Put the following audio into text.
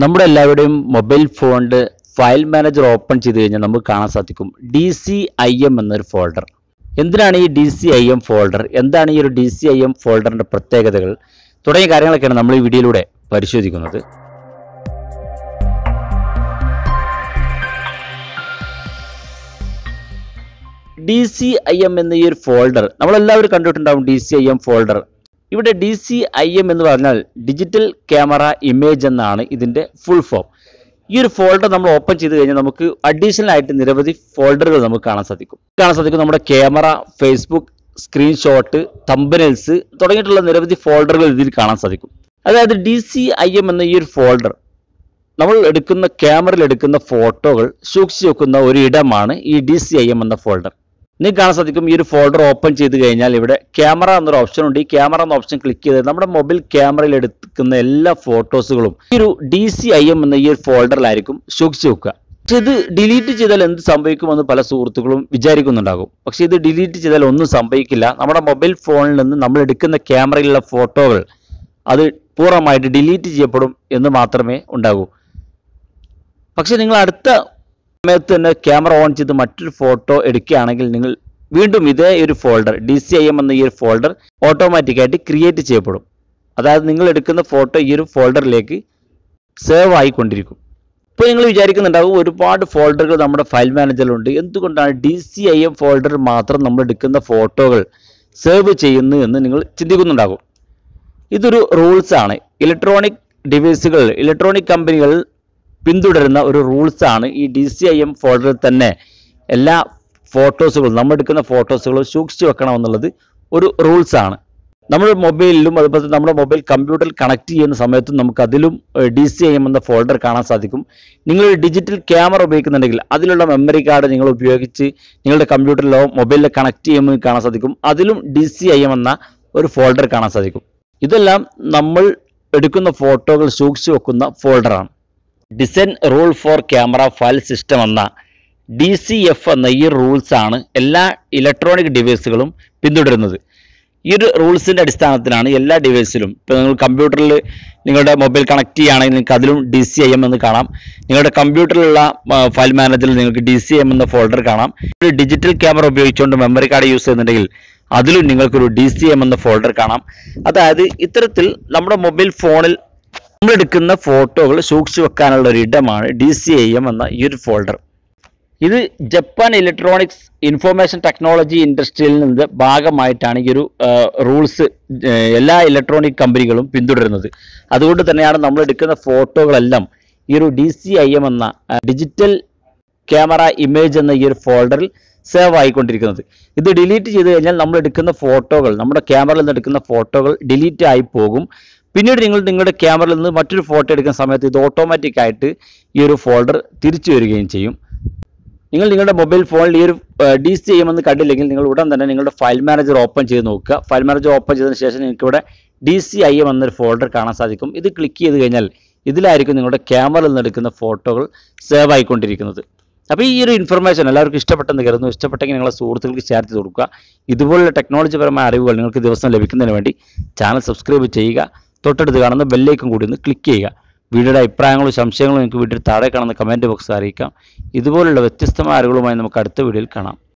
നമ്മുടെ എല്ലാവരുടെയും മൊബൈൽ ഫോണിന്റെ ഫയൽ മാനേജർ ഓപ്പൺ ചെയ്തു കഴിഞ്ഞാൽ നമുക്ക് കാണാൻ സാധിക്കും DCIM എന്നൊരു ഫോൾഡർ. എന്തിനാണ് ഈ DCIM ഫോൾഡർ? എന്താണ് ഈ ഒരു DCIM ഫോൾഡറിന്റെ പ്രത്യേകതകൾ തുടങ്ങിയ കാര്യങ്ങളൊക്കെയാണ് നമ്മൾ ഈ വീഡിയോയിലൂടെ പരിശോധിക്കുന്നത്. DCIM എന്ന ഈ ഒരു ഫോൾഡർ നമ്മളെല്ലാവരും കണ്ടിട്ടുണ്ടാവും. DCIM ഫോൾഡർ ഇവിടെ DCIM എന്ന് പറഞ്ഞാൽ ഡിജിറ്റൽ ക്യാമറ ഇമേജ് എന്നാണ് ഇതിന്റെ ഫുൾ ഫോം. ഈ ഒരു ഫോൾഡർ നമ്മൾ ഓപ്പൺ ചെയ്തു കഴിഞ്ഞാൽ നമുക്ക് അഡീഷണൽ ആയിട്ട് നിരവധി ഫോൾഡറുകൾ നമുക്ക് കാണാൻ സാധിക്കും. നമ്മുടെ ക്യാമറ, ഫേസ്ബുക്ക്, സ്ക്രീൻഷോട്ട്, തമ്പനെയിൽസ് തുടങ്ങിയിട്ടുള്ള നിരവധി ഫോൾഡറുകൾ ഇതിൽ കാണാൻ സാധിക്കും. അതായത് DCIM എന്ന ഈ ഒരു ഫോൾഡർ നമ്മൾ എടുക്കുന്ന ക്യാമറയിൽ എടുക്കുന്ന ഫോട്ടോകൾ സൂക്ഷിച്ചു വെക്കുന്ന ഒരു ഇടമാണ് ഈ DCIM എന്ന ഫോൾഡർ. നിങ്ങൾക്ക് കാണാൻ സാധിക്കും ഈ ഒരു ഫോൾഡർ ഓപ്പൺ ചെയ്ത് കഴിഞ്ഞാൽ ഇവിടെ ക്യാമറ എന്നൊരു ഓപ്ഷൻ ഉണ്ട്. ഈ ക്യാമറ എന്ന ഓപ്ഷൻ ക്ലിക്ക് ചെയ്ത് നമ്മുടെ മൊബൈൽ ക്യാമറയിൽ എടുക്കുന്ന എല്ലാ ഫോട്ടോസുകളും ഈ ഒരു DCIM എന്ന ഈ ഒരു ഫോൾഡറിലായിരിക്കും സൂക്ഷിച്ചു വെക്കുക. പക്ഷെ ഇത് ഡിലീറ്റ് ചെയ്താൽ എന്ത് സംഭവിക്കുമെന്ന് പല സുഹൃത്തുക്കളും വിചാരിക്കുന്നുണ്ടാകും. പക്ഷെ ഇത് ഡിലീറ്റ് ചെയ്താൽ ഒന്നും സംഭവിക്കില്ല. നമ്മുടെ മൊബൈൽ ഫോണിൽ നിന്ന് നമ്മൾ എടുക്കുന്ന ക്യാമറയിലുള്ള ഫോട്ടോകൾ അത് പൂർണ്ണമായിട്ട് ഡിലീറ്റ് ചെയ്യപ്പെടും എന്ന് മാത്രമേ ഉണ്ടാകൂ. പക്ഷെ നിങ്ങൾ അടുത്ത സമയത്ത് തന്നെ ക്യാമറ ഓൺ ചെയ്ത് മറ്റൊരു ഫോട്ടോ എടുക്കുകയാണെങ്കിൽ നിങ്ങൾ വീണ്ടും ഇതേ ഒരു ഫോൾഡർ DCIM എന്ന ഈ ഒരു ഫോൾഡർ ഓട്ടോമാറ്റിക്കായിട്ട് ക്രിയേറ്റ് ചെയ്യപ്പെടും. അതായത് നിങ്ങൾ എടുക്കുന്ന ഫോട്ടോ ഈ ഒരു ഫോൾഡറിലേക്ക് സേവ് ആയിക്കൊണ്ടിരിക്കും. ഇപ്പോൾ നിങ്ങൾ വിചാരിക്കുന്നുണ്ടാകും ഒരുപാട് ഫോൾഡറുകൾ നമ്മുടെ ഫയൽ മാനേജറിലുണ്ട്, എന്തുകൊണ്ടാണ് DCIM ഫോൾഡർ മാത്രം നമ്മൾ എടുക്കുന്ന ഫോട്ടോകൾ സേവ് ചെയ്യുന്നു എന്ന് നിങ്ങൾ ചിന്തിക്കുന്നുണ്ടാകും. ഇതൊരു റൂൾസ് ആണ്. ഇലക്ട്രോണിക് ഡിവൈസുകൾ, ഇലക്ട്രോണിക് കമ്പനികൾ പിന്തുടരുന്ന ഒരു റൂൾസ് ആണ്. ഈ DCIM ഫോൾഡറിൽ തന്നെ എല്ലാ ഫോട്ടോസുകളും നമ്മൾ എടുക്കുന്ന ഫോട്ടോസുകളും സൂക്ഷിച്ചു വെക്കണം എന്നുള്ളത് ഒരു റൂൾസ് ആണ്. നമ്മുടെ മൊബൈലിലും അതുപോലെ നമ്മുടെ മൊബൈൽ കമ്പ്യൂട്ടറിൽ കണക്ട് ചെയ്യുന്ന സമയത്തും നമുക്ക് അതിലും DCIM എന്ന ഫോൾഡർ കാണാൻ സാധിക്കും. നിങ്ങൾ ഡിജിറ്റൽ ക്യാമറ ഉപയോഗിക്കുന്നുണ്ടെങ്കിൽ അതിലുള്ള മെമ്മറി കാർഡ് നിങ്ങൾ ഉപയോഗിച്ച് നിങ്ങളുടെ കമ്പ്യൂട്ടറിലോ മൊബൈലിലോ കണക്ട് ചെയ്യുമ്പോൾ കാണാൻ സാധിക്കും. അതിലും DCIM എന്ന ഒരു ഫോൾഡർ കാണാൻ സാധിക്കും. ഇതെല്ലാം നമ്മൾ എടുക്കുന്ന ഫോട്ടോകൾ സൂക്ഷിച്ചു വെക്കുന്ന ഫോൾഡറാണ്. Design rule for camera file system എന്ന DCF എന്ന ഈ റൂൾസ് ആണ് എല്ലാ ഇലക്ട്രോണിക് ഡിവൈസുകളും പിന്തുടരുന്നത്. ഈ ഒരു റൂൾസിൻ്റെ അടിസ്ഥാനത്തിലാണ് എല്ലാ ഡിവൈസിലും, ഇപ്പോൾ നിങ്ങൾ കമ്പ്യൂട്ടറിൽ നിങ്ങളുടെ മൊബൈൽ കണക്ട് ചെയ്യുകയാണെങ്കിൽ നിങ്ങൾക്ക് അതിലും DCIM എന്ന് കാണാം. നിങ്ങളുടെ കമ്പ്യൂട്ടറിലുള്ള ഫയൽ മാനേജറിൽ നിങ്ങൾക്ക് DCIM എന്ന ഫോൾഡർ കാണാം. ഒരു ഡിജിറ്റൽ ക്യാമറ ഉപയോഗിച്ചുകൊണ്ട് മെമ്മറി കാർഡ് യൂസ് ചെയ്യുന്നുണ്ടെങ്കിൽ അതിലും നിങ്ങൾക്കൊരു DCIM എന്ന ഫോൾഡർ കാണാം. അതായത് ഇത്തരത്തിൽ നമ്മുടെ മൊബൈൽ ഫോണിൽ നമ്മളെടുക്കുന്ന ഫോട്ടോകൾ സൂക്ഷിച്ചു വെക്കാനുള്ള ഒരു ഇടമാണ് DCIM എന്ന ഈ ഒരു ഫോൾഡർ. ഇത് ജപ്പാൻ ഇലക്ട്രോണിക്സ് ഇൻഫോർമേഷൻ ടെക്നോളജി ഇൻഡസ്ട്രിയിൽ നിന്ന് ഭാഗമായിട്ടാണ് ഈ ഒരു റൂൾസ് എല്ലാ ഇലക്ട്രോണിക് കമ്പനികളും പിന്തുടരുന്നത്. അതുകൊണ്ട് തന്നെയാണ് നമ്മൾ എടുക്കുന്ന ഫോട്ടോകളെല്ലാം ഈ ഒരു DCIM എന്ന ഡിജിറ്റൽ ക്യാമറ ഇമേജ് എന്ന ഈ ഒരു ഫോൾഡറിൽ സേവ് ആയിക്കൊണ്ടിരിക്കുന്നത്. ഇത് ഡിലീറ്റ് ചെയ്ത് കഴിഞ്ഞാൽ നമ്മൾ എടുക്കുന്ന ഫോട്ടോകൾ, നമ്മുടെ ക്യാമറയിൽ നിന്ന് എടുക്കുന്ന ഫോട്ടോകൾ ഡിലീറ്റ് ആയി പോകും. പിന്നീട് നിങ്ങൾ നിങ്ങളുടെ ക്യാമറയിൽ നിന്ന് മറ്റൊരു ഫോട്ടോ എടുക്കുന്ന സമയത്ത് ഇത് ഓട്ടോമാറ്റിക്കായിട്ട് ഈ ഒരു ഫോൾഡർ തിരിച്ചു വരികയും ചെയ്യും. നിങ്ങൾ നിങ്ങളുടെ മൊബൈൽ ഫോണിൽ ഈ ഒരു DCIM എന്ന് കണ്ടില്ലെങ്കിൽ നിങ്ങൾ ഉടൻ തന്നെ നിങ്ങളുടെ ഫയൽ മാനേജർ ഓപ്പൺ ചെയ്ത് നോക്കുക. ഫയൽ മാനേജർ ഓപ്പൺ ചെയ്തതിന് ശേഷം നിങ്ങൾക്ക് ഇവിടെ DCIM എന്നൊരു ഫോൾഡർ കാണാൻ സാധിക്കും. ഇത് ക്ലിക്ക് ചെയ്ത് കഴിഞ്ഞാൽ ഇതിലായിരിക്കും നിങ്ങളുടെ ക്യാമറയിൽ നിന്ന് എടുക്കുന്ന ഫോട്ടോകൾ സേവ് ആയിക്കൊണ്ടിരിക്കുന്നത്. അപ്പോൾ ഈ ഒരു ഇൻഫർമേഷൻ എല്ലാവർക്കും ഇഷ്ടപ്പെട്ടെന്ന് കരുതുന്നു. ഇഷ്ടപ്പെട്ടെങ്കിൽ നിങ്ങളുടെ സുഹൃത്തുക്കൾക്ക് ഷെയർ ചെയ്ത് കൊടുക്കുക. ഇതുപോലുള്ള ടെക്നോളജിപരമായ അറിവുകൾ നിങ്ങൾക്ക് ദിവസം ലഭിക്കുന്നതിന് വേണ്ടി ചാനൽ സബ്സ്ക്രൈബ് ചെയ്യുക. തൊട്ടടുത്ത് കാണുന്ന ബെല്ലേക്കും കൂടി ഒന്ന് ക്ലിക്ക് ചെയ്യുക. വീഡിയോയുടെ അഭിപ്രായങ്ങളും സംശയങ്ങളും നിങ്ങൾക്ക് വീഡിയോ താഴെ കാണുന്ന കമൻറ്റ് ബോക്സിൽ അറിയിക്കാം. ഇതുപോലുള്ള വ്യത്യസ്തമായ അറിവുകളുമായി നമുക്ക് അടുത്ത വീഡിയോയിൽ കാണാം.